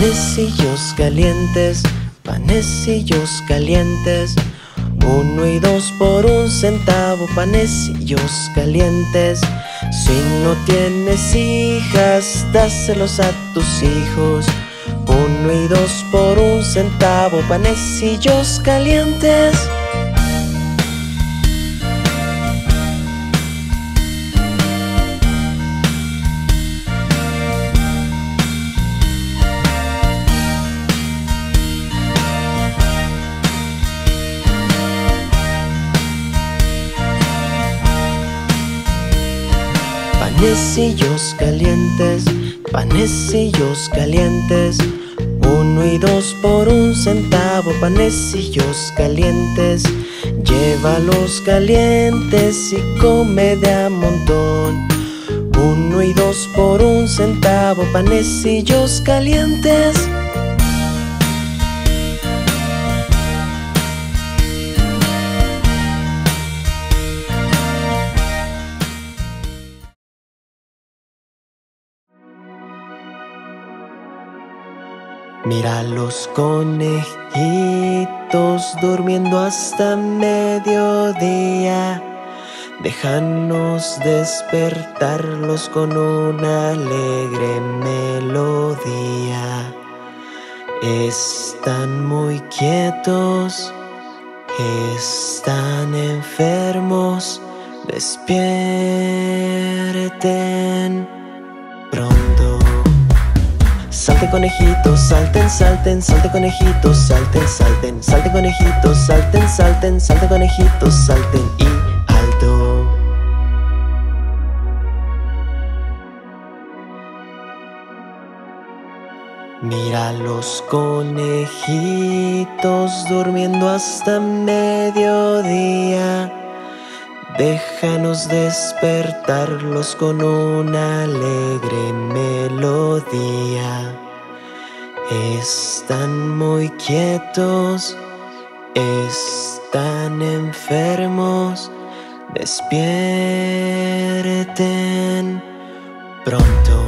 Panecillos calientes, 1 y 2 por 1 centavo, panecillos calientes. Si no tienes hijas, dáselos a tus hijos, 1 y 2 por 1 centavo, panecillos calientes. Panecillos calientes, 1 y 2 por 1 centavo, panecillos calientes. Llévalos calientes y come de a montón, 1 y 2 por 1 centavo, panecillos calientes. Mira los conejitos durmiendo hasta mediodía. Déjanos despertarlos con una alegre melodía. Están muy quietos, están enfermos, despierten pronto. Salte conejitos, salten, salten, salte conejitos, salten, salten, salte conejitos, salten, salten, salte conejitos, salten y alto. Mira los conejitos durmiendo hasta mediodía. Déjanos despertarlos con una alegre melodía. Están muy quietos, están enfermos, despierten pronto.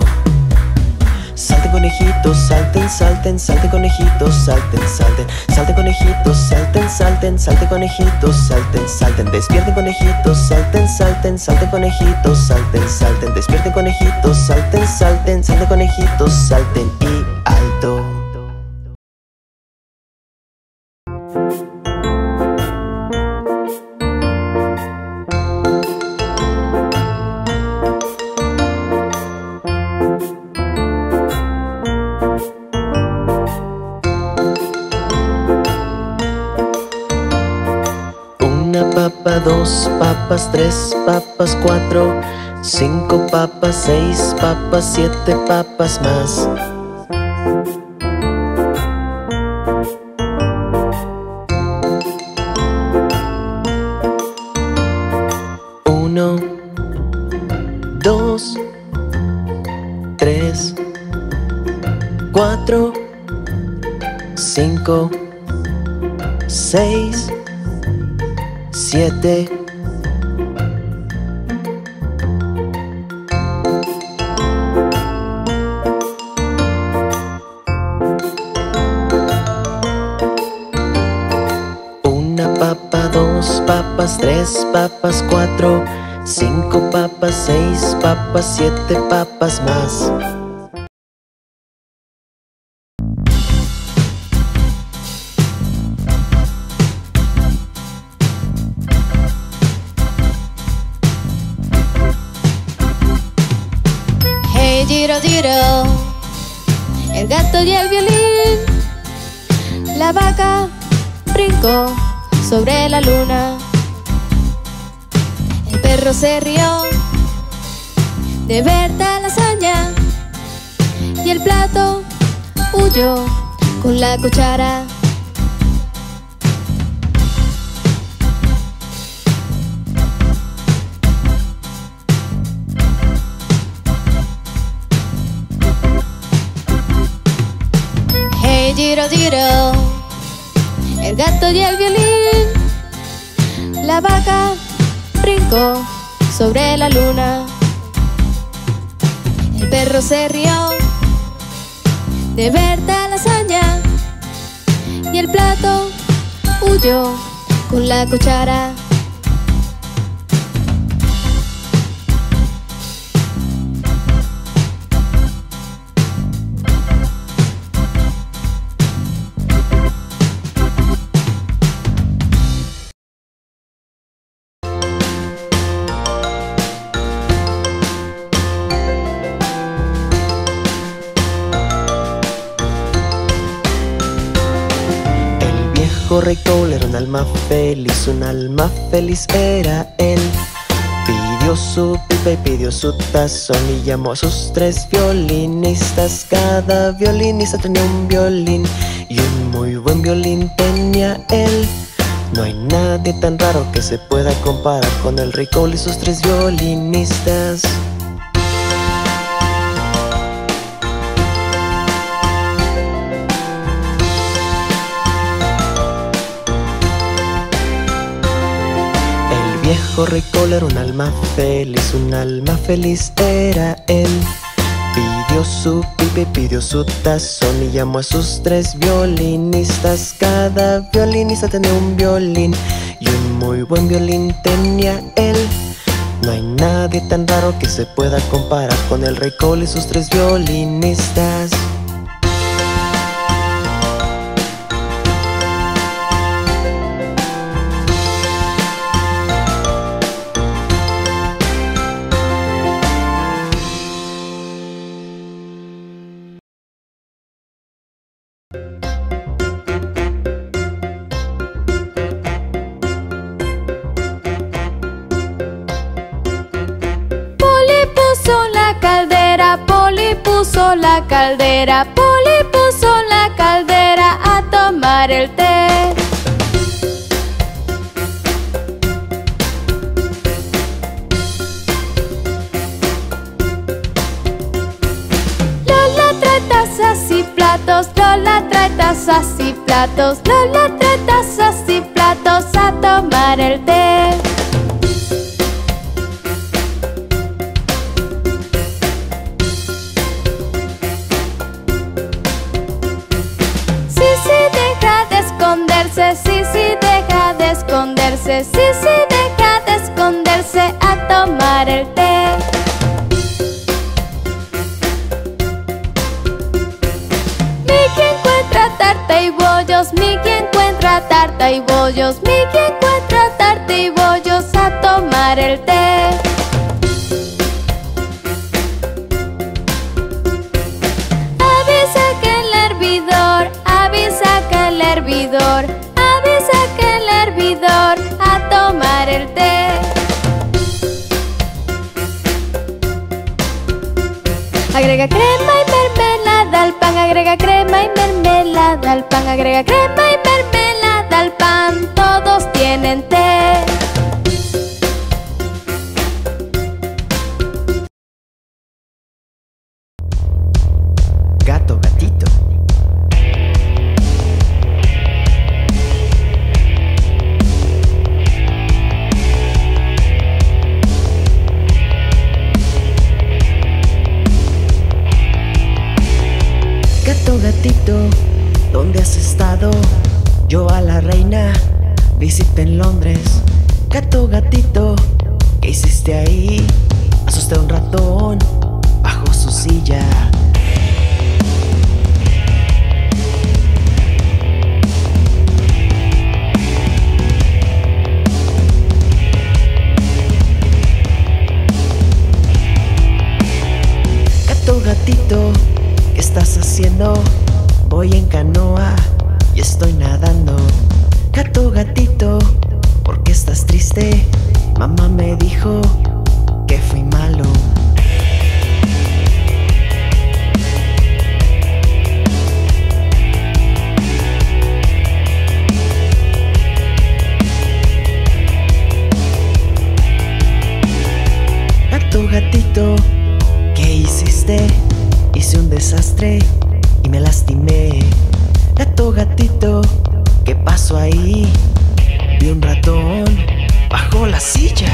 Salte conejitos, salten, salten, salte conejitos, salten, salten, salte conejitos, salten, salten, salte conejitos, salten, salten, despierten conejitos, salten, salten, salte conejitos, salten, salten, despierten conejitos, salten, salten, salte conejitos, salten y alto. Dos papas, 3 papas, 4, 5 papas, 6 papas, 7 papas más. Uno, dos, 3, 4, 5, 6, 7. Una papa, 2 papas, 3 papas, 4, 5 papas, 6 papas, 7 papas más. El gato y el violín, la vaca brincó sobre la luna, el perro se rió de ver tal hazaña y el plato huyó con la cuchara. Giro, giro, el gato y el violín, la vaca brincó sobre la luna, el perro se rió de verde lasaña. Y el plato huyó con la cuchara. El rey Cole era un alma feliz era él. Pidió su pipa y pidió su tazón y llamó a sus 3 violinistas. Cada violinista tenía un violín y un muy buen violín tenía él. No hay nadie tan raro que se pueda comparar con el rey Cole y sus 3 violinistas. El viejo rey Cole era un alma feliz era él. Pidió su pipa y pidió su tazón y llamó a sus 3 violinistas. Cada violinista tenía un violín y un muy buen violín tenía él. No hay nadie tan raro que se pueda comparar con el rey Cole y sus 3 violinistas. La caldera, Poli puso la caldera a tomar el té. Lola trae tazas y platos, Lola trae tazas y platos, Lola trae tazas y platos a tomar el té. Sisi deja de esconderse, Sisi deja de esconderse a tomar el té. Miki encuentra tarta y bollos, Miki encuentra tarta y bollos, Miki encuentra tarta y bollos a tomar el té. Avisa que el hervidor, avisa que el hervidor, a tomar el té. Agrega crema y mermelada al pan, agrega crema y mermelada al pan, agrega crema y mermelada al pan, todos tienen té. Gato, gatito. Gatito, ¿dónde has estado? Yo a la reina visité en Londres. Gato, gatito, ¿qué hiciste ahí? Asusté a un ratón bajo su silla. Gato, gatito, ¿qué estás haciendo? Voy en canoa y estoy nadando. Gato, gatito, ¿por qué estás triste? Mamá me dijo que fui malo. Gato, gatito, ¿qué hiciste? Hice un desastre y me lastimé. Gato, gatito, ¿qué pasó ahí? Vi un ratón bajo la silla.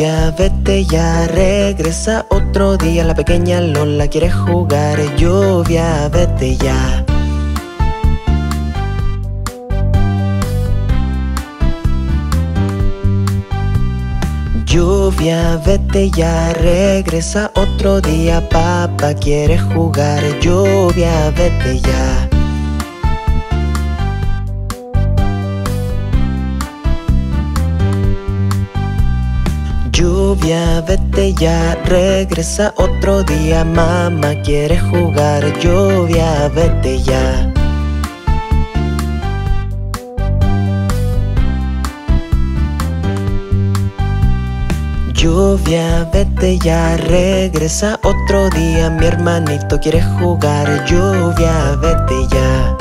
Ya vete, ya regresa otro día. La pequeña Lola quiere jugar. Lluvia, vete ya. Lluvia, vete ya, regresa otro día. Papá quiere jugar. Lluvia, vete ya. Lluvia, vete ya, regresa otro día. Mamá quiere jugar. Lluvia, vete ya. Lluvia, vete ya, regresa otro día. Mi hermanito quiere jugar. Lluvia, vete ya.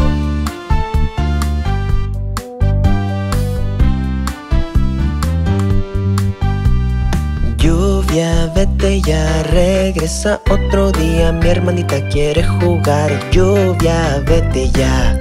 Lluvia, vete ya, regresa otro día. Mi hermanita quiere jugar. Lluvia, vete ya.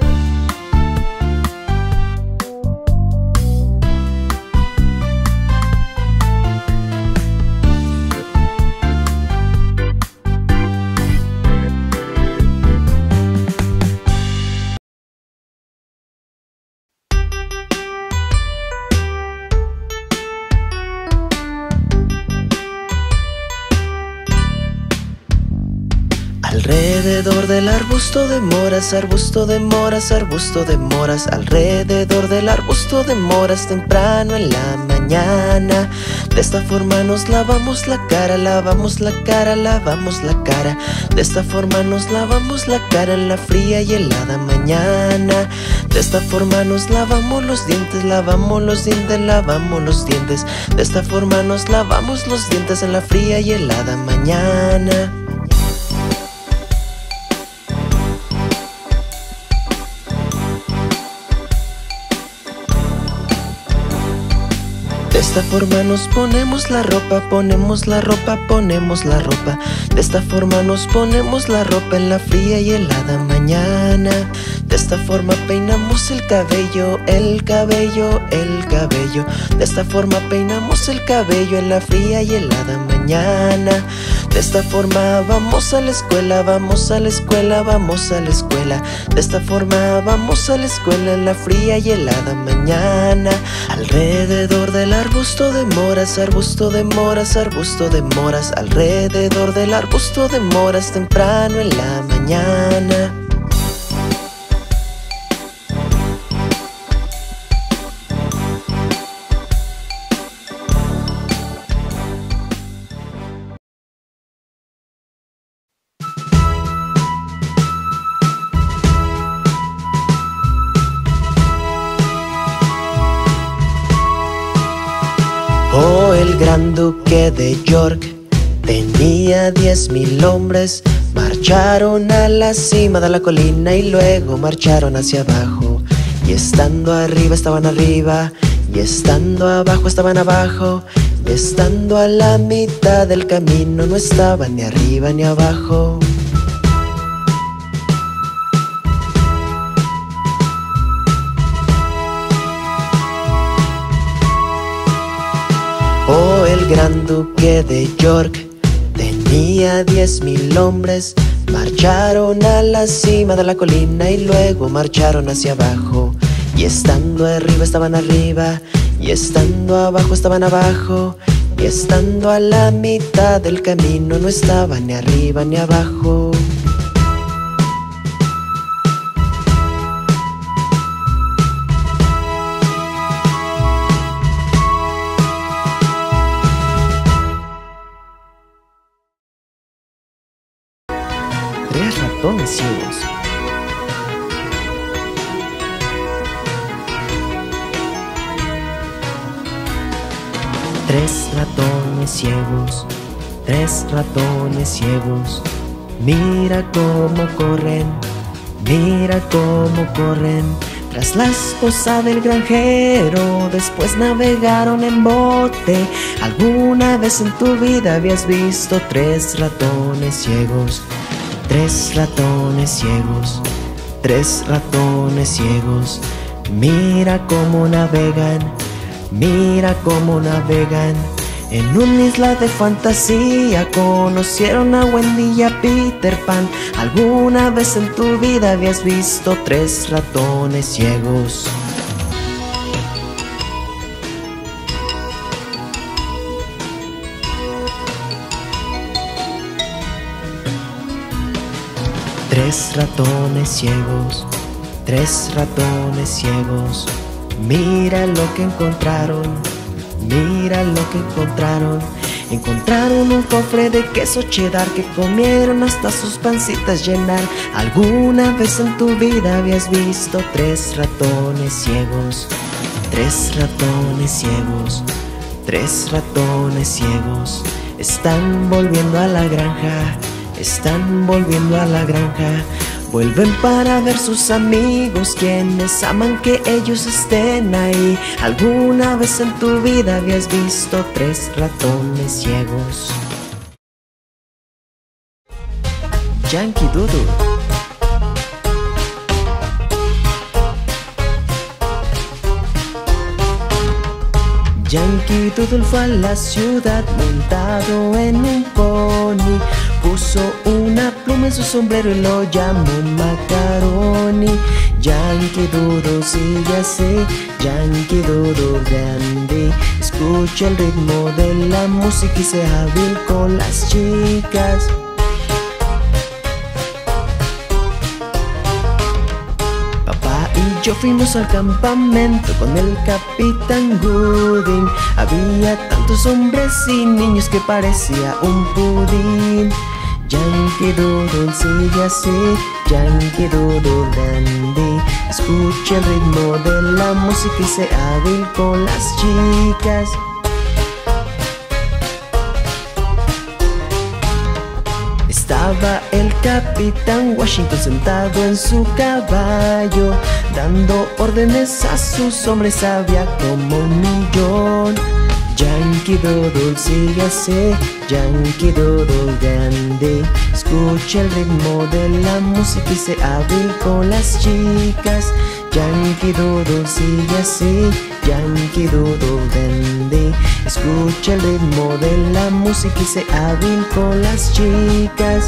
Alrededor del arbusto de moras, arbusto de moras, arbusto de moras. Alrededor del arbusto de moras temprano en la mañana. De esta forma nos lavamos la cara, lavamos la cara, lavamos la cara. De esta forma nos lavamos la cara en la fría y helada mañana. De esta forma nos lavamos los dientes, lavamos los dientes, lavamos los dientes. De esta forma nos lavamos los dientes en la fría y helada mañana. De esta forma nos ponemos la ropa, ponemos la ropa, ponemos la ropa. De esta forma nos ponemos la ropa en la fría y helada mañana. De esta forma peinamos el cabello, el cabello, el cabello. De esta forma peinamos el cabello en la fría y helada mañana. De esta forma vamos a la escuela, vamos a la escuela, vamos a la escuela. De esta forma vamos a la escuela en la fría y helada mañana. Alrededor del arbusto de moras, arbusto de moras, arbusto de moras. Alrededor del arbusto de moras temprano en la mañana. El gran duque de York tenía 10,000 hombres. Marcharon a la cima de la colina y luego marcharon hacia abajo. Y estando arriba estaban arriba, y estando abajo estaban abajo. Y estando a la mitad del camino no estaban ni arriba ni abajo. Oh, el gran duque de York tenía 10,000 hombres. Marcharon a la cima de la colina y luego marcharon hacia abajo. Y estando arriba estaban arriba, y estando abajo estaban abajo. Y estando a la mitad del camino no estaban ni arriba ni abajo. Ratones ciegos. Tres ratones ciegos, tres ratones ciegos. Mira cómo corren, mira cómo corren. Tras la esposa del granjero, después navegaron en bote. ¿Alguna vez en tu vida habías visto tres ratones ciegos? Tres ratones ciegos, tres ratones ciegos. Mira cómo navegan, mira cómo navegan. En una isla de fantasía conocieron a Wendy y a Peter Pan. ¿Alguna vez en tu vida habías visto tres ratones ciegos? Tres ratones ciegos, tres ratones ciegos. Mira lo que encontraron, mira lo que encontraron. Encontraron un cofre de queso cheddar que comieron hasta sus pancitas llenar. ¿Alguna vez en tu vida habías visto tres ratones ciegos? Tres ratones ciegos, tres ratones ciegos. Están volviendo a la granja, están volviendo a la granja. Vuelven para ver sus amigos, quienes aman que ellos estén ahí. ¿Alguna vez en tu vida habías visto tres ratones ciegos? Yankee Doodle. Yankee Doodle fue a la ciudad montado en un pony. Puso una pluma en su sombrero y lo llamó Macaroni. Yankee Doodle sigue así, Yankee Doodle dandy. Escucha el ritmo de la música y se hábil con las chicas. Yo fuimos al campamento con el Capitán Gooding. Había tantos hombres y niños que parecía un pudín. Yankee Doodle sigue así, Yankee Doodle dandy. Escucha el ritmo de la música y sé hábil con las chicas. Estaba el Capitán Washington sentado en su caballo, dando órdenes a sus hombres, sabía como un millón. Yankee Doodle sigue así, Yankee Doodle dandy. Escucha el ritmo de la música y sé hábil con las chicas. Yankee Doodle sigue así, Yankee Doodle dandy. Escucha el ritmo de la música y sé hábil con las chicas.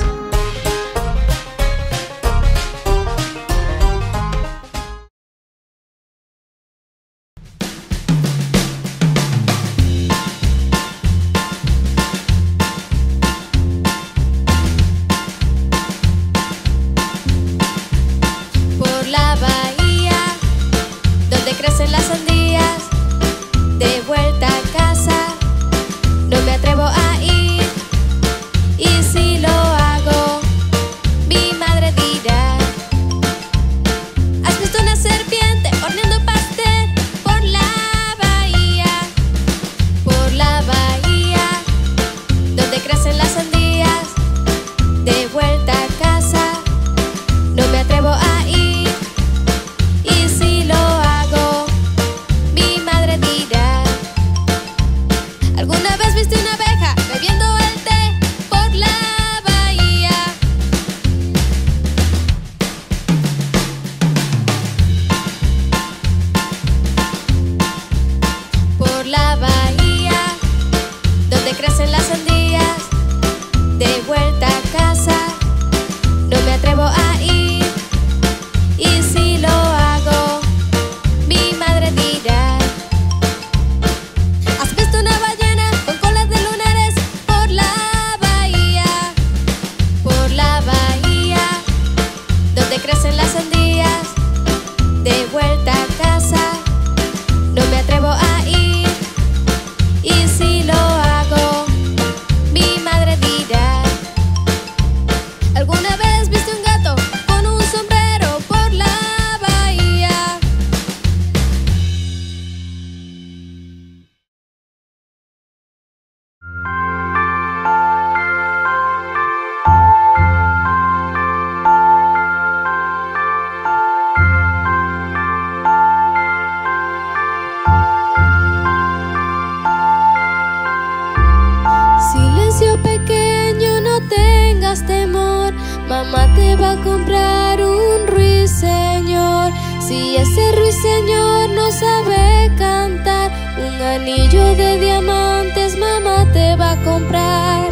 Un anillo de diamantes mamá te va a comprar.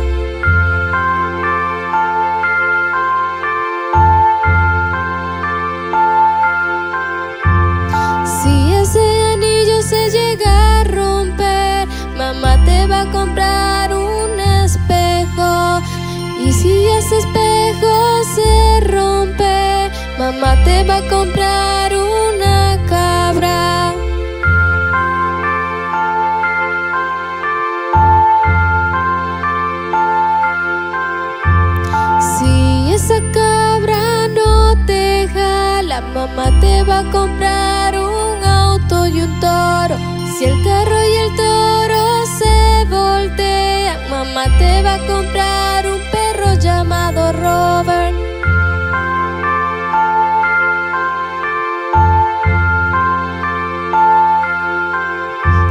Si ese anillo se llega a romper, mamá te va a comprar un espejo. Y si ese espejo se rompe, mamá te va a comprar una cabra. Si esa cabra no te jala, mamá te va a comprar un auto y un toro. Si el carro y el toro se voltean, mamá te va a comprar un perro llamado Robert.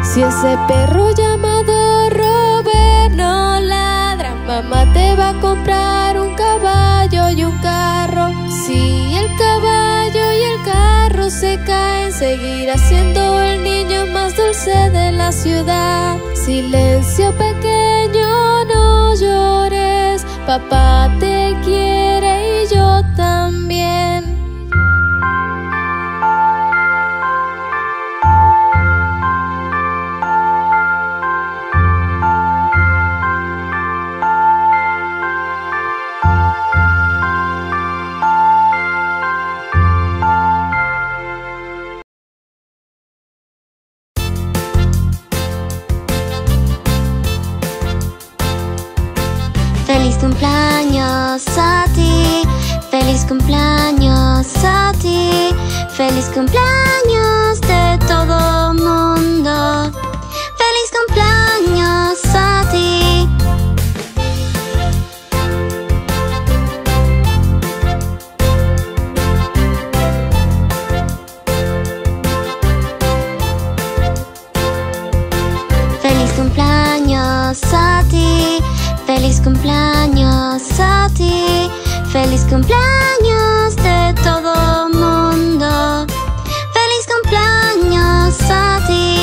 Si ese perro llamado Robert no ladra, mamá te va a comprar un caballo y un carro. Si el caballo y el carro se caen, seguirá siendo el niño más dulce de la ciudad. Silencio pequeño, no llores, papá te quiere y yo también. Feliz cumpleaños de todo mundo. Feliz cumpleaños a ti. Feliz cumpleaños a ti. Feliz cumpleaños a ti. Feliz cumpleaños de todo mundo. Feliz cumpleaños a ti.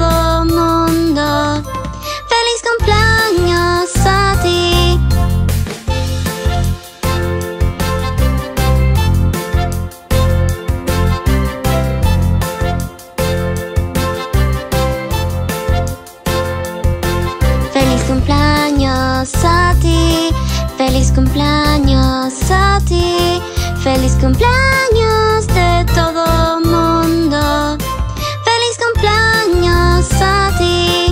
Cumpleaños de todo mundo. Feliz cumpleaños a ti. Feliz cumpleaños a ti. Feliz cumpleaños de todo mundo. Feliz cumpleaños a ti.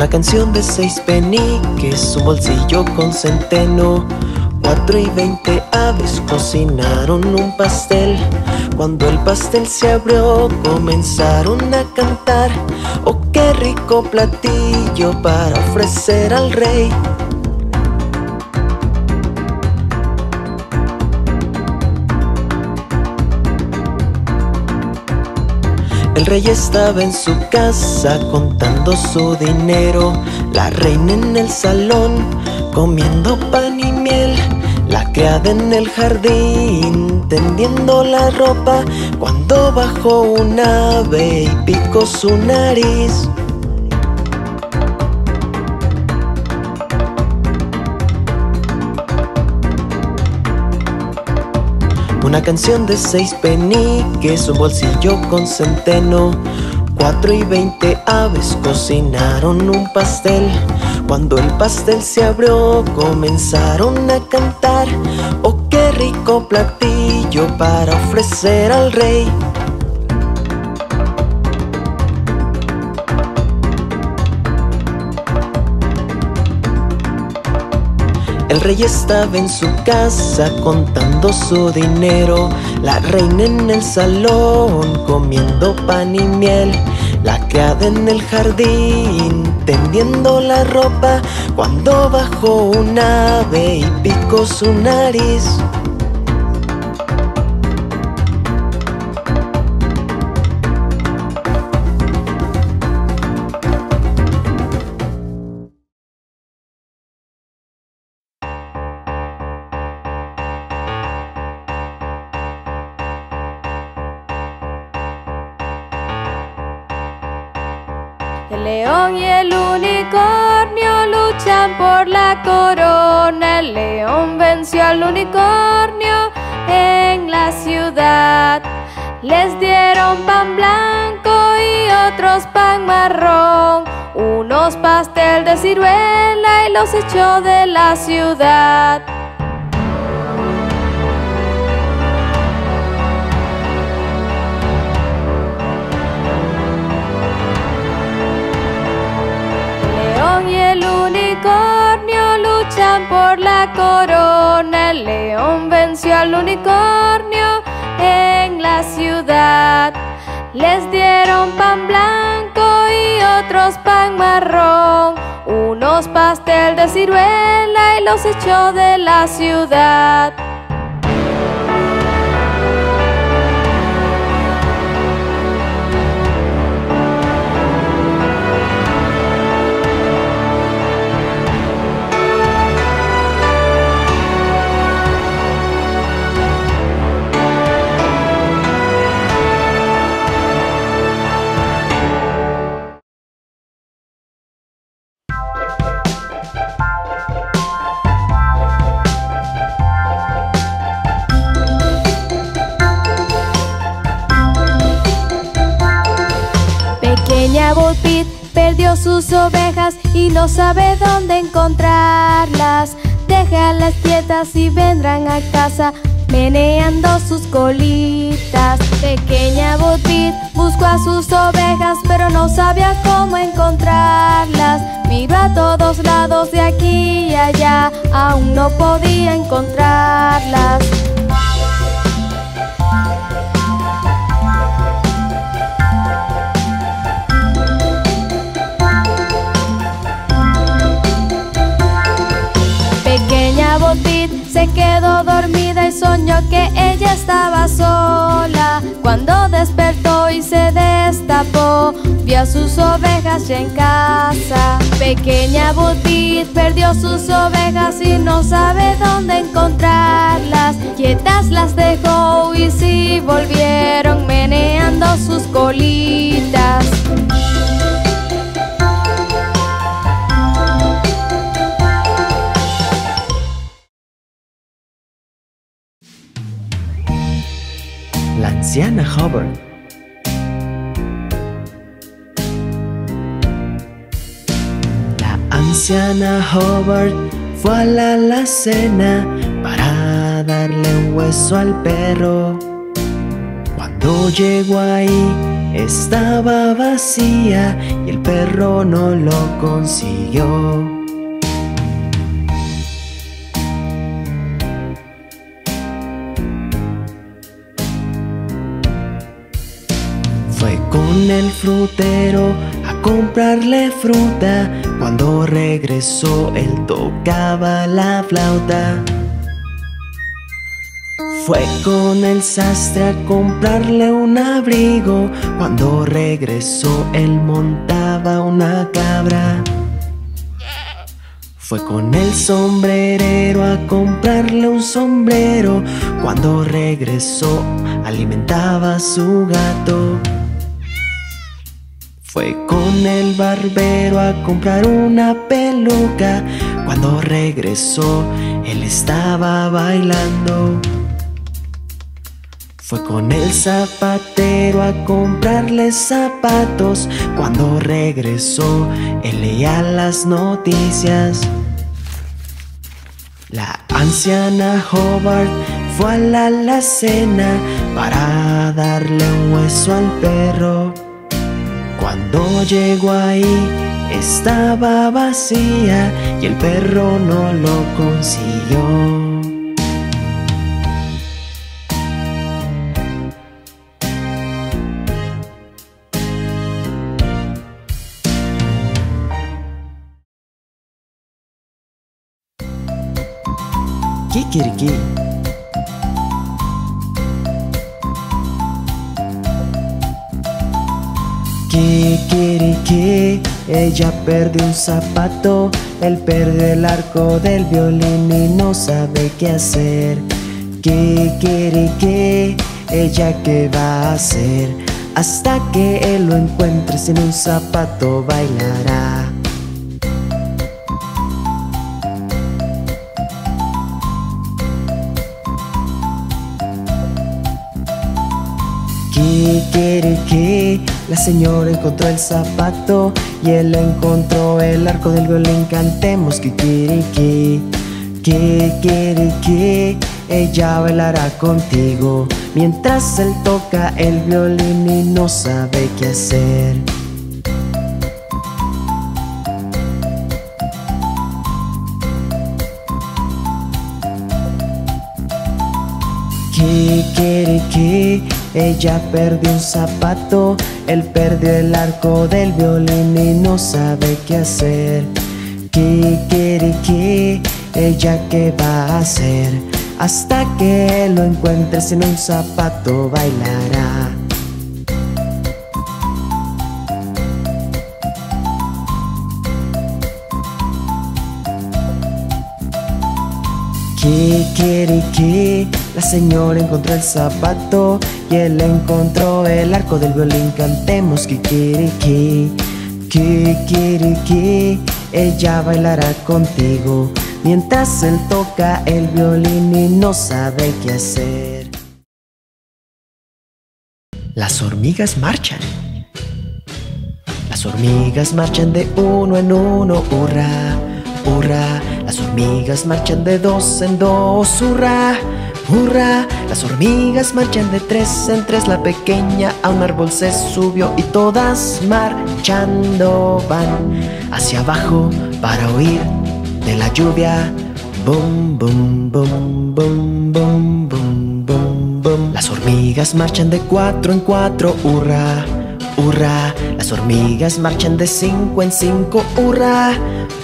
una canción de 6 peniques, un bolsillo con centeno. 4 y 20 aves cocinaron un pastel. Cuando el pastel se abrió, comenzaron a cantar. ¡Oh, qué rico platillo para ofrecer al rey! El rey estaba en su casa contando su dinero, la reina en el salón comiendo pan y miel, la criada en el jardín tendiendo la ropa, cuando bajó un ave y picó su nariz. Una canción de 6 peniques, un bolsillo con centeno. 4 y 20 aves cocinaron un pastel. Cuando el pastel se abrió, comenzaron a cantar. ¡Oh, qué rico platillo para ofrecer al rey! El rey estaba en su casa contando su dinero, la reina en el salón comiendo pan y miel, la criada en el jardín tendiendo la ropa, cuando bajó un ave y picó su nariz. El león y el unicornio luchan por la corona. El león venció al unicornio en la ciudad. Les dieron pan blanco y otros pan marrón, unos pastel de ciruela y los echó de la ciudad. Y el unicornio luchan por la corona. El león venció al unicornio en la ciudad. Les dieron pan blanco y otros pan marrón, unos pastel de ciruela y los echó de la ciudad. Pequeña Bullpit perdió sus ovejas y no sabe dónde encontrarlas. Déjalas quietas y vendrán a casa meneando sus colitas. Pequeña Bullpit buscó a sus ovejas pero no sabía cómo encontrarlas. Miró a todos lados, de aquí y allá, aún no podía encontrarlas. Pequeña Bullpit se quedó dormida y soñó que ella estaba sola. Cuando despertó y se destapó, vio a sus ovejas ya en casa. Pequeña Bullpit perdió sus ovejas y no sabe dónde encontrarlas. Quietas las dejó y sí volvieron meneando sus colitas. La anciana Hubbard. La anciana Hubbard fue a la alacena para darle un hueso al perro. Cuando llegó ahí estaba vacía y el perro no lo consiguió. Fue con el frutero a comprarle fruta. Cuando regresó él tocaba la flauta. Fue con el sastre a comprarle un abrigo. Cuando regresó él montaba una cabra. Fue con el sombrerero a comprarle un sombrero. Cuando regresó alimentaba a su gato. Fue con el barbero a comprar una peluca. Cuando regresó él estaba bailando. Fue con el zapatero a comprarle zapatos. Cuando regresó, él leía las noticias. La anciana Hobart fue a la alacena para darle un hueso al perro. Cuando llegó ahí, estaba vacía y el perro no lo consiguió. Kikiriki. Kikiriki, ella perdió un zapato, él perdió el arco del violín y no sabe qué hacer. Kikiriki, ella qué va a hacer, hasta que él lo encuentre sin un zapato bailará. Kikiriki, la señora encontró el zapato y él encontró el arco del violín. Cantemos kikiriki. Kikiriki, ella bailará contigo mientras él toca el violín y no sabe qué hacer. Kikiriki, ella perdió un zapato, él perdió el arco del violín y no sabe qué hacer. Kikiriki, ella qué va a hacer, hasta que lo encuentre sin un zapato bailará. Kikiriki, la señora encontró el zapato y él encontró el arco del violín. Cantemos kikiriki. Kikiriki, ella bailará contigo mientras él toca el violín y no sabe qué hacer. Las hormigas marchan. Las hormigas marchan de uno en uno, hurra, hurra. Las hormigas marchan de dos en dos, hurra, hurra. Las hormigas marchan de tres en tres. La pequeña a un árbol se subió y todas marchando van hacia abajo para huir de la lluvia. Bum, bum, bum, bum, bum, bum, bum, bum. Las hormigas marchan de cuatro en cuatro, hurra, hurra. Las hormigas marchan de cinco en cinco, hurra,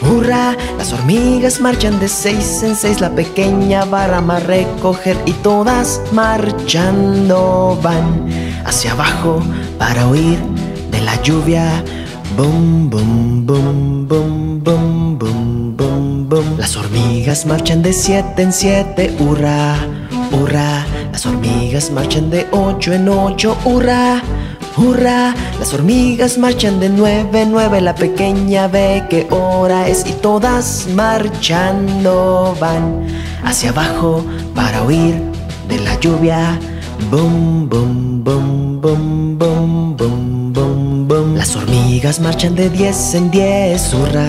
hurra. Las hormigas marchan de seis en seis. La pequeña barama a recoger y todas marchando van hacia abajo para huir de la lluvia. Bum, bum, bum, bum, bum, bum, bum, bum. Las hormigas marchan de siete en siete, hurra, hurra. Las hormigas marchan de ocho en ocho, hurra, hurra. Las hormigas marchan de nueve en nueve. La pequeña ve qué hora es y todas marchando van hacia abajo para huir de la lluvia. Bum, bum, bum, bum, bum, bum, bum, bum. Las hormigas marchan de diez en diez, hurra,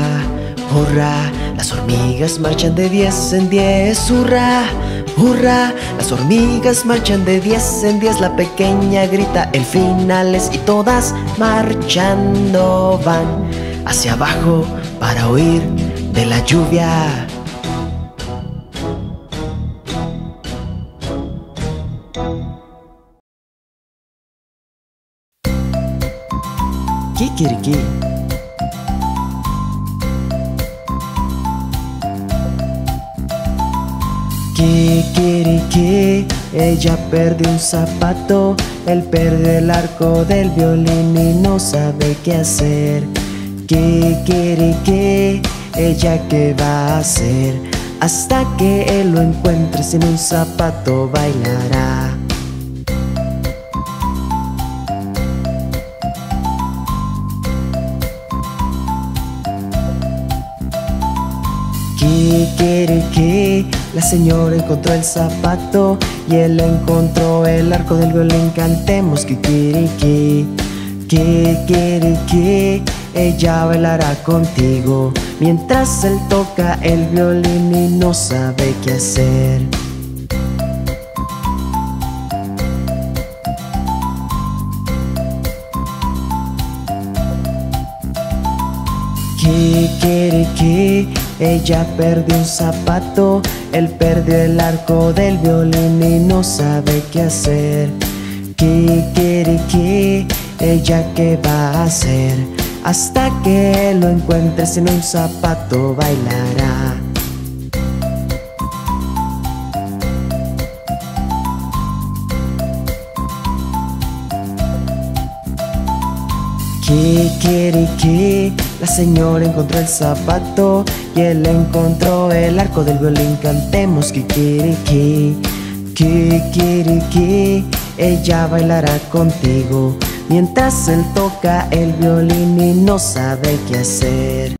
hurra. Las hormigas marchan de diez en diez, hurra, ¡Hurra! Las hormigas marchan de 10 en 10. La pequeña grita en finales y todas marchando van hacia abajo para huir de la lluvia. Kikiriki. Kikiriki, ella perdió un zapato, él perdió el arco del violín y no sabe qué hacer. Kikiriki, ella qué va a hacer, hasta que él lo encuentre sin un zapato bailará. Kikiriki, la señora encontró el zapato y él encontró el arco del violín. Cantemos kikiriki. Kikiriki, ella bailará contigo mientras él toca el violín y no sabe qué hacer. Kikiriki, ella perdió un zapato, él perdió el arco del violín y no sabe qué hacer. Kikiriki, ella qué va a hacer, hasta que lo encuentre sin un zapato bailará. Kikiriki, la señora encontró el zapato y él encontró el arco del violín. Cantemos kikiriki. Kikiriki, ella bailará contigo mientras él toca el violín y no sabe qué hacer.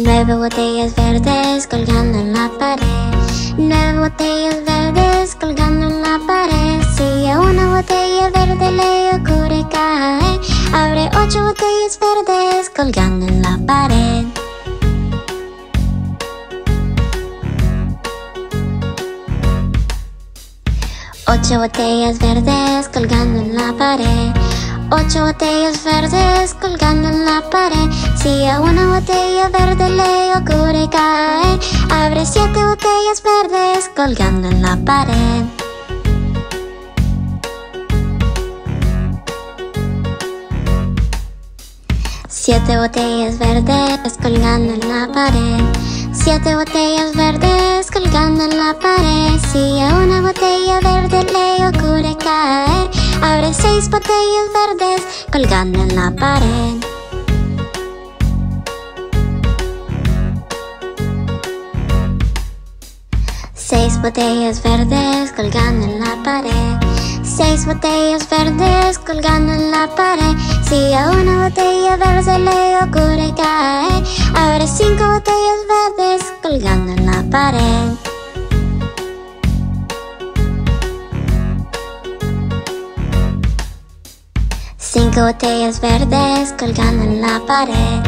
Nueve botellas verdes colgando en la pared. Si a una botella botella verde leo core cae. Abre 8 botellas verdes colgando en la pared. Ocho botellas verdes colgando en la pared. Ocho botellas verdes colgando en la pared. Si a una botella verde le ocurre caer, abre 7 botellas verdes colgando en la pared. Siete botellas verdes colgando en la pared. Siete botellas verdes colgando en la pared. Si a una botella verde le ocurre caer, abre 6 botellas verdes colgando en la pared. Seis botellas verdes colgando en la pared. 6 botellas verdes colgando en la pared. Si a una botella verde le ocurre caer, abre 5 botellas verdes colgando en la pared. 5 botellas verdes colgando en la pared.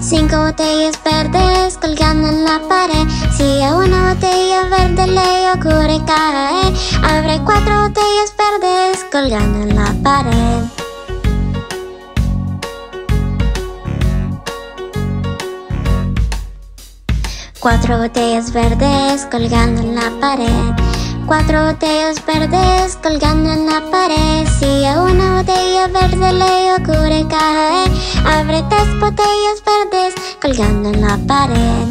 5 botellas verdes colgando en la pared. Si a una botella verde le ocurre caer, abre 4 botellas verdes colgando en la pared. 4 botellas verdes colgando en la pared. 4 botellas verdes colgando en la pared. Si a una botella verde le ocurre caer, abre 3 botellas verdes colgando en la pared.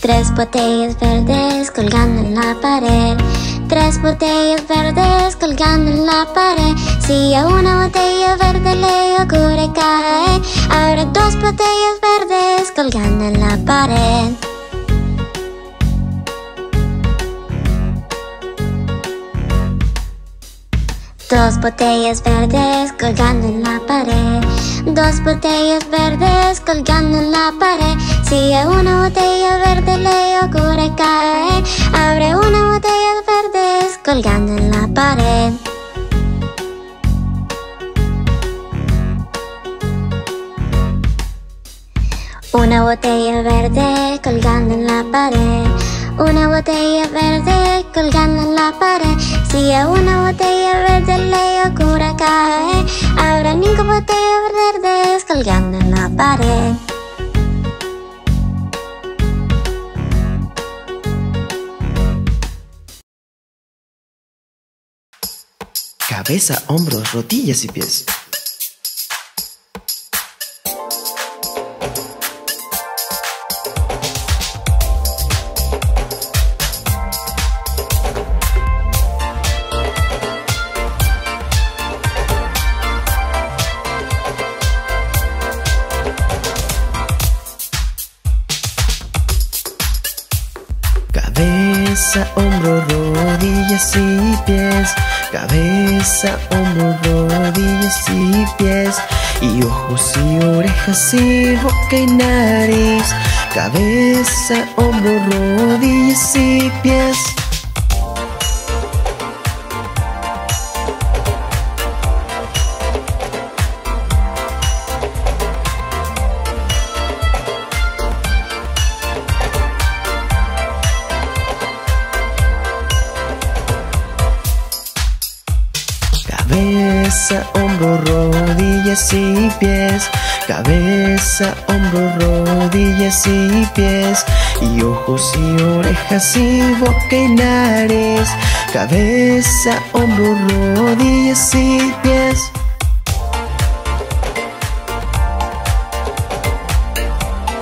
3 botellas verdes colgando en la pared. 3 botellas verdes colgando en la pared. Si a una botella verde le ocurre caer, abre 2 botellas verdes colgando en la pared. 2 botellas verdes colgando en la pared. 2 botellas verdes colgando en la pared. Si a una botella verde le ocurre caer, abre 1 botella verde colgando en la pared. 1 botella verde colgando en la pared. 1 botella verde colgando en la pared. Si a una botella verde le ocurre caer, habrá 5 botellas verdes colgando en la pared. Cabeza, hombros, rodillas y pies. Cabeza, hombro, rodillas y pies. Cabeza, hombro, rodillas y pies. Y ojos y orejas y boca y nariz. Cabeza, hombro, rodillas y pies. Cabeza, hombro, rodillas y pies. Cabeza, hombro, rodillas y pies. Y ojos y orejas y boca y nariz. Cabeza, hombro, rodillas y pies. Cabeza,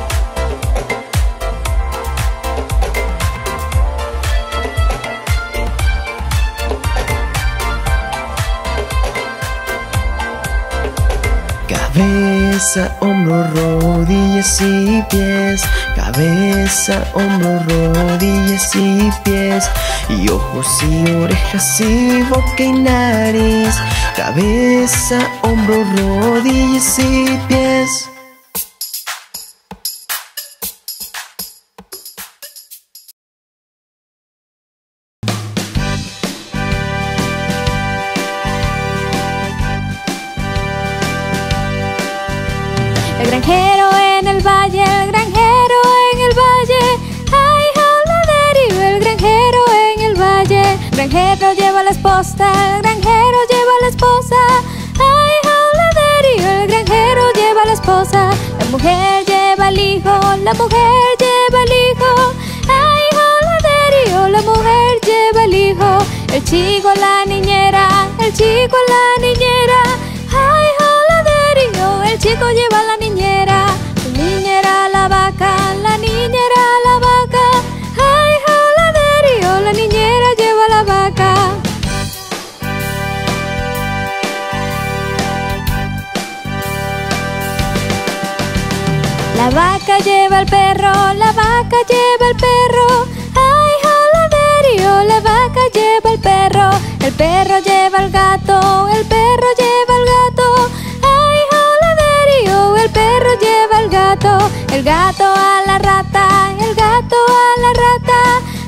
hombro, rodillas y pies. Cabeza, hombro, rodillas y pies. Y ojos y orejas y boca y nariz. Cabeza, hombro, rodillas y pies. granjero lleva la esposa, el granjero lleva la esposa. Ay, holiday, el granjero lleva la esposa. La mujer lleva el hijo, la mujer lleva el hijo. Ay, holiday, la mujer lleva el hijo. El chico a la niñera, el chico a la niñera. Ay, holiday, el chico lleva a la niñera. La niñera a la vaca, la niñera a la vaca. Ay, holiday, la niñera lleva a la vaca. La vaca lleva al perro, la vaca lleva al perro. Ay, holiday, la vaca lleva al perro. El perro lleva al gato, el perro lleva al gato. Ay, holiday, el perro lleva al gato. El gato a la rata, el gato a la rata.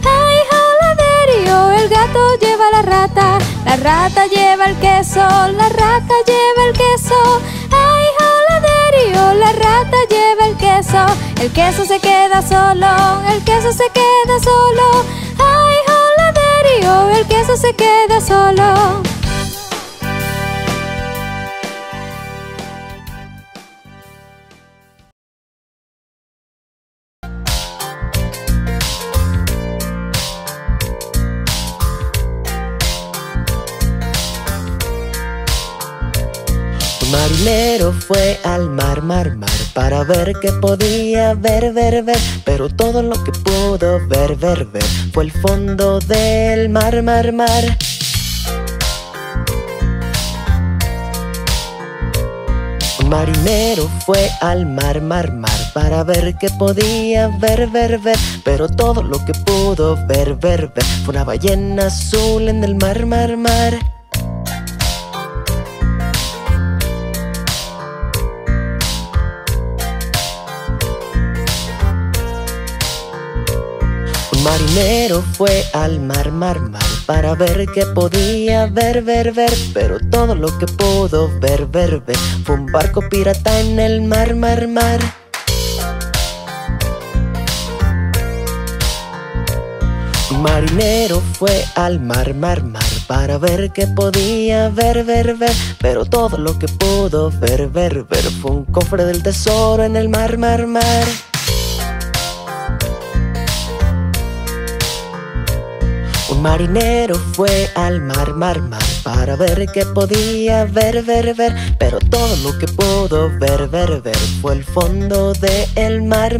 Ay, holiday, el gato lleva a la rata. La rata lleva el queso, la rata lleva el queso. Ay, holiday, la rata lleva el queso. El queso se queda solo, el queso se queda solo. Ay, holiday, el queso se queda solo. Marinero fue al mar para ver qué podía ver. Pero todo lo que pudo ver fue el fondo del mar. Marinero fue al mar para ver qué podía ver. Pero todo lo que pudo ver fue una ballena azul en el mar. Marinero fue al mar para ver qué podía ver. Pero todo lo que pudo ver fue un barco pirata en el mar. Marinero fue al mar para ver qué podía ver. Pero todo lo que pudo ver fue un cofre del tesoro en el mar. Un marinero fue al mar para ver qué podía ver. Pero todo lo que pudo ver fue el fondo del mar.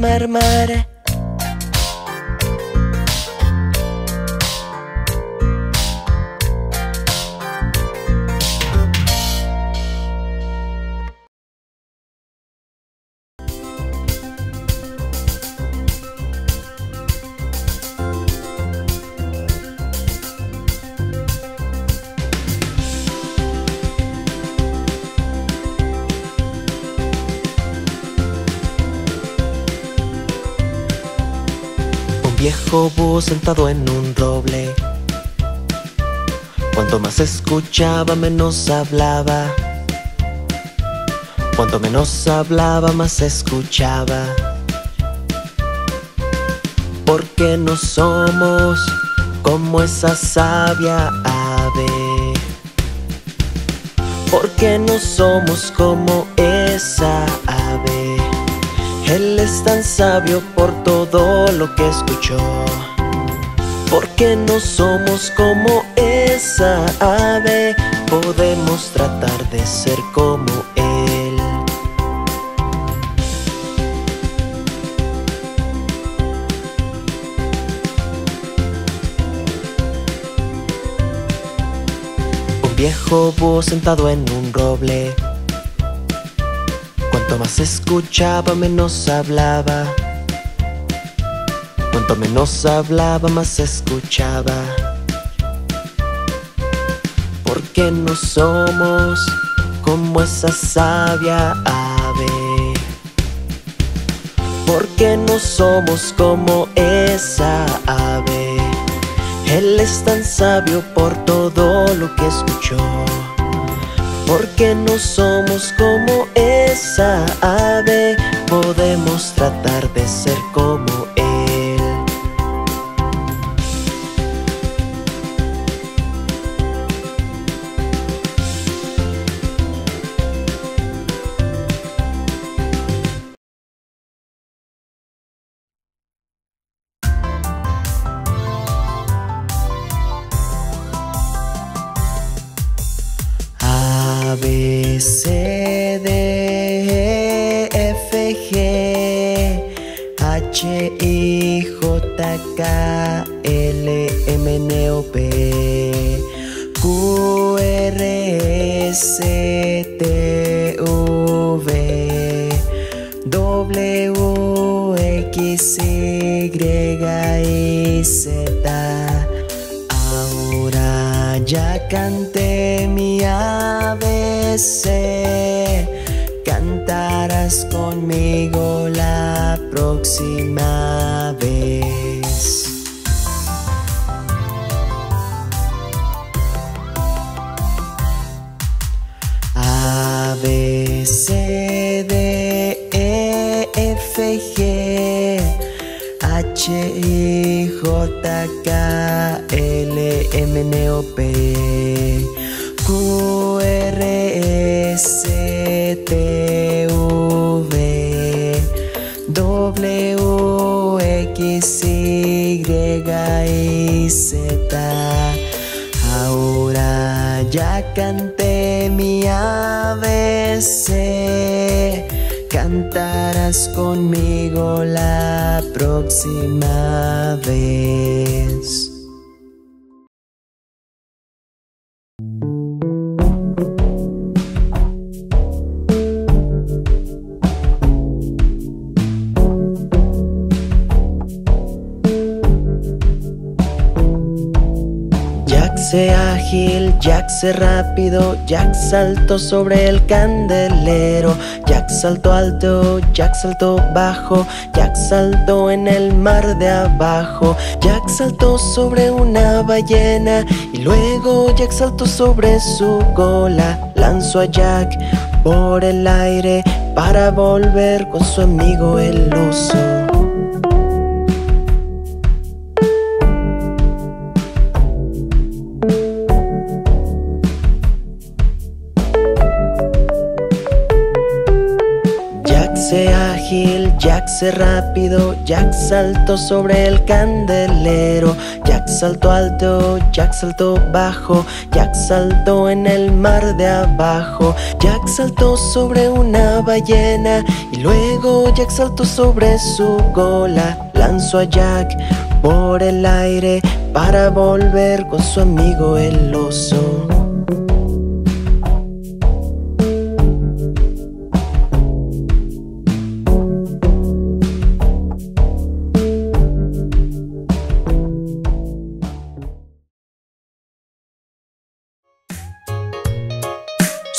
Viejo búho sentado en un roble. Cuanto más escuchaba, menos hablaba. Cuanto menos hablaba, más escuchaba. Porque no somos como esa sabia ave. Porque no somos como esa ave. Él es tan sabio por todo lo que escuchó. Porque no somos como esa ave, podemos tratar de ser como él. Un viejo búho sentado en un roble. Cuanto más escuchaba, menos hablaba. Cuanto menos hablaba, más escuchaba. Porque no somos como esa sabia ave. Porque no somos como esa ave. Él es tan sabio por todo lo que escuchó. Porque no somos como esa ave, podemos tratar de ser como él. B, C, D, E, F, G, H, I, J, K, L, M, N, O, P, Q, R, S, T, U, V, W, X, Y, Z. Ahora ya canté mi ABC, cantarás conmigo la próxima vez. A, B, C, D, E, F, G, H, I, J, K, L, M, N, O, P, Q, R, S, T, U, V, W, X, Y, Z. Ahora ya canté mi ABC, cantarás conmigo la próxima vez. Jack sé ágil, Jack sé rápido, Jack saltó sobre el candelero, Jack saltó alto, Jack saltó bajo, Jack saltó en el mar de abajo, Jack saltó sobre una ballena y luego Jack saltó sobre su cola, lanzó a Jack por el aire para volver con su amigo el oso. Jack sé ágil, Jack sé rápido, Jack saltó sobre el candelero, Jack saltó alto, Jack saltó bajo, Jack saltó en el mar de abajo, Jack saltó sobre una ballena y luego Jack saltó sobre su cola, lanzó a Jack por el aire para volver con su amigo el oso.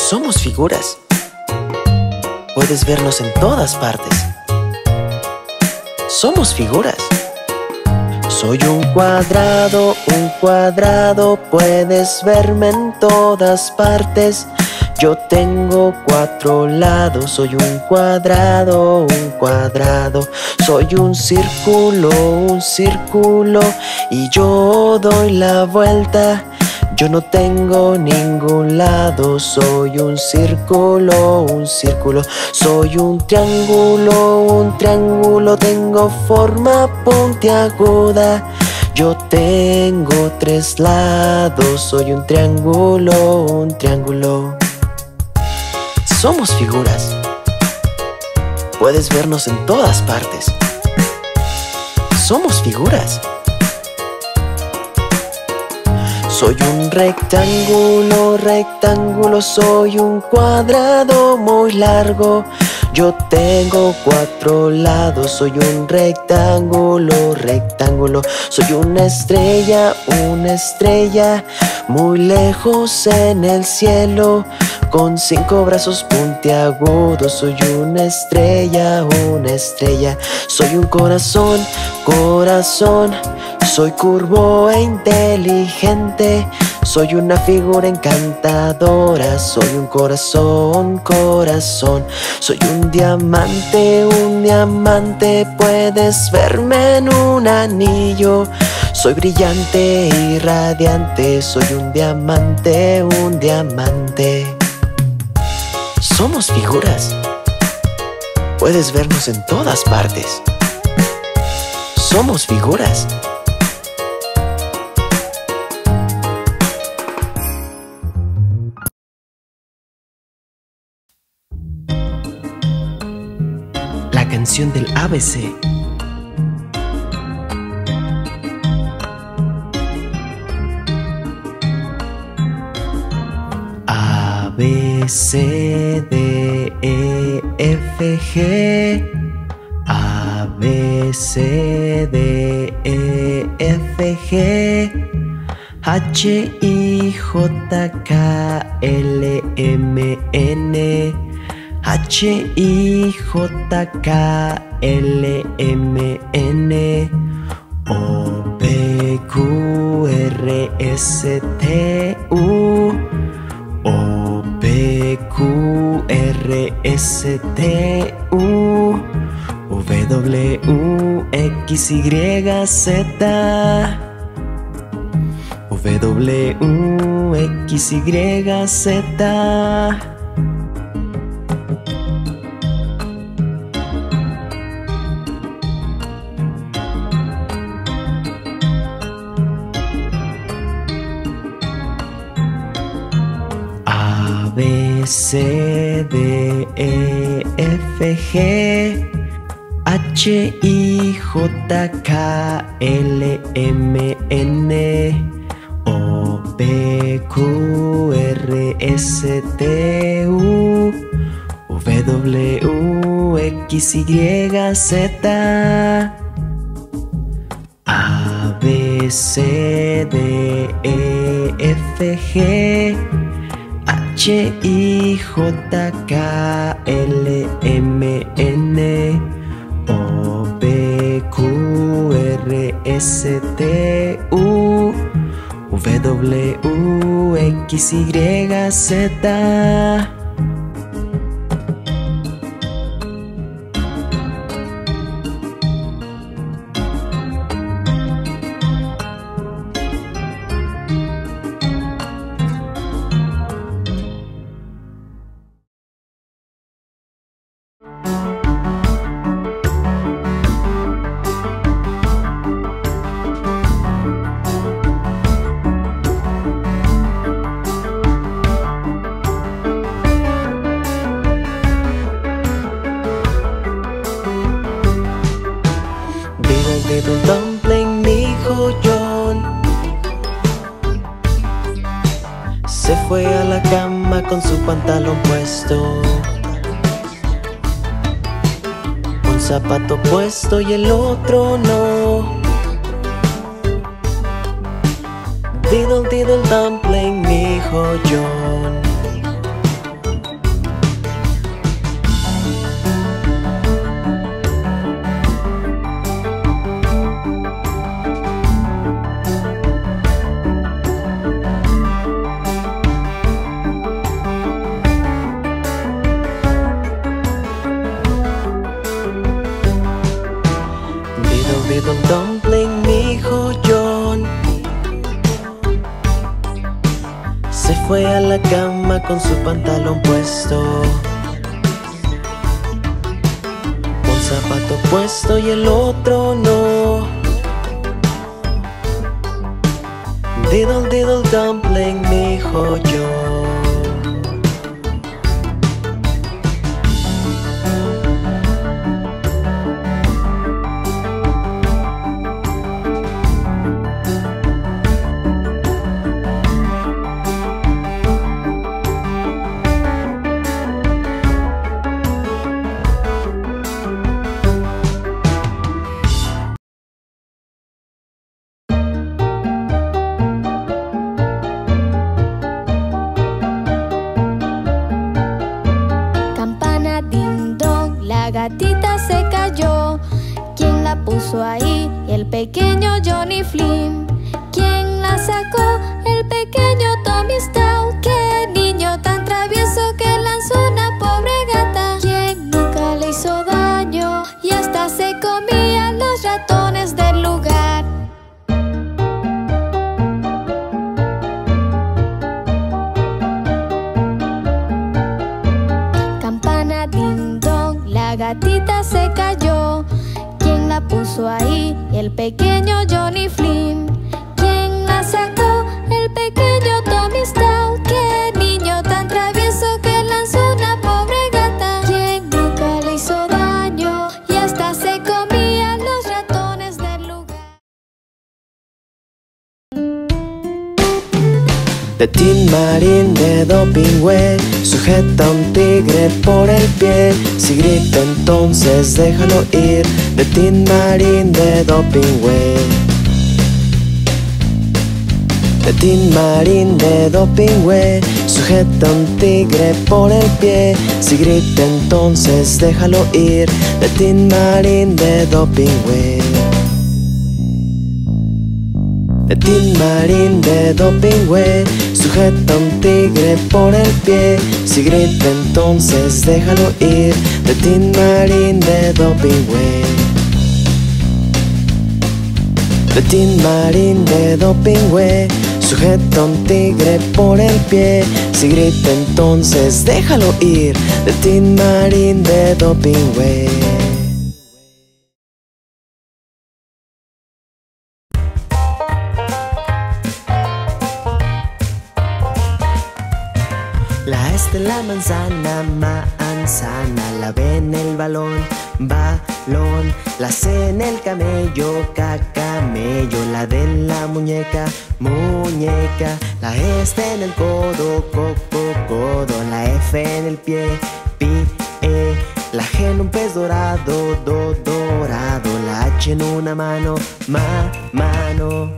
Somos figuras. Puedes vernos en todas partes. Somos figuras. Soy un cuadrado, puedes verme en todas partes. Yo tengo cuatro lados, soy un cuadrado, soy un círculo, y yo doy la vuelta. Yo no tengo ningún lado, soy un círculo, soy un triángulo, tengo forma puntiaguda. Yo tengo tres lados, soy un triángulo. Somos figuras. Puedes vernos en todas partes. Somos figuras. Soy un rectángulo, rectángulo, soy un cuadrado muy largo. Yo tengo cuatro lados, soy un rectángulo, rectángulo. Soy una estrella, muy lejos en el cielo, con cinco brazos puntiagudos. Soy una estrella, soy un corazón, corazón. Soy curvo e inteligente, soy una figura encantadora, soy un corazón, corazón. Soy un diamante, puedes verme en un anillo. Soy brillante y radiante, soy un diamante. Somos figuras. Puedes vernos en todas partes. Somos figuras. canción del ABC. A, B, C, D, E, F, G. A, B, C, D, E, F, G. H, I, J, K, L, M, N. H, I, J, K, L, M, N. O, P, Q, R, S, T, U. O, P, Q, R, S, T, U. V, W, X, Y, Z. W, X, Y, Z. A, B, C, D, E, F, G. H, I, J, K, L, M, N. O, P, Q, R, S, T, U. W, X, Y, Z. A, B, C, D, E, F, G. H, I, J, K, L, M, N. O, P, Q, R, S, T, U. W, X, Y, Z. Little dumpling, dijo John. Se fue a la cama con su pantalón puesto, un zapato puesto y el otro no. Diddle diddle dumpling, dijo John. Diddle dumpling, dijo John. Se fue a la cama con su pantalón puesto, un zapato puesto y el otro no. Diddle diddle dumpling, dijo John. Gatita se cayó, ¿quién la puso ahí? El pequeño Johnny Flynn. ¿Quién la sacó? El pequeño Tommy Stout. ¡Qué niño tan travieso que lanzó una pobre gata! ¿Quién nunca le hizo daño? Y hasta se comía los ratones del lugar. Campana ding dong, la gatita se cayó. ¿Quién la puso ahí? El pequeño Johnny Flynn. ¿Quién la sacó? El pequeño Tommy Stout. ¡Qué niño tan travieso que lanzó una pobre gata! ¿Quién nunca le hizo daño? Y de Tin Marín de Dopingüe, sujeta a un tigre por el pie. Si grita entonces déjalo ir, de Tin Marín de Dopingüe, de Tin Marín de Dopingüe, sujeta a un tigre por el pie. Si grita entonces déjalo ir, de Tin Marín de Dopingüe, de Tin Marín de Dopingüe, sujeta a un tigre por el pie. Si grita entonces déjalo ir, de Tin Marín de Dopingüe, de Tin Marín de Dopingüe, sujeta a un tigre por el pie. Si grita entonces déjalo ir, de Tin Marín de Dopingüe. La es de la manzana, manzana, la B en el balón, balón. La C en el camello, camello. La D en la muñeca, muñeca. La E está en el codo, codo. La F en el pie, pie. La G en un pez dorado, dorado. La H en una mano, mano.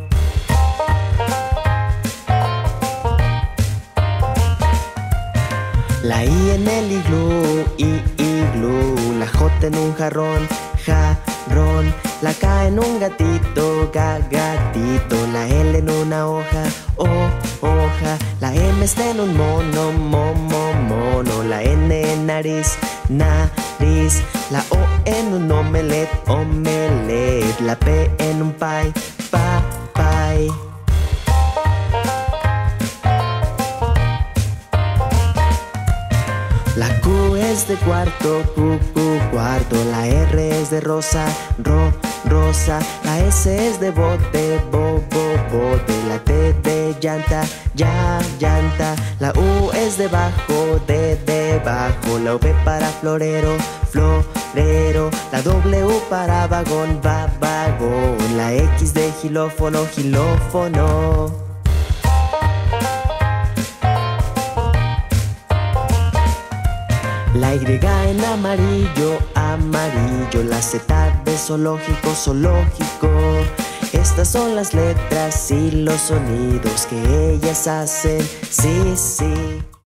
La I en el iglú, iglú. La J en un jarrón, jarrón. La K en un gatito, gatito. La L en una hoja, hoja. La M está en un mono, mono. La N en nariz, nariz. La O en un omelette, omelette. La P en un pie, pie. La Q es de cuarto, cuarto. La R es de rosa, rosa. La S es de bote, bote. La T de llanta, llanta. La U es de bajo, debajo. La V para florero, florero. La W para vagón, vagón. La X de gilófono, gilófono. La Y en amarillo, amarillo. La Z de zoológico, zoológico. Estas son las letras y los sonidos que ellas hacen, sí.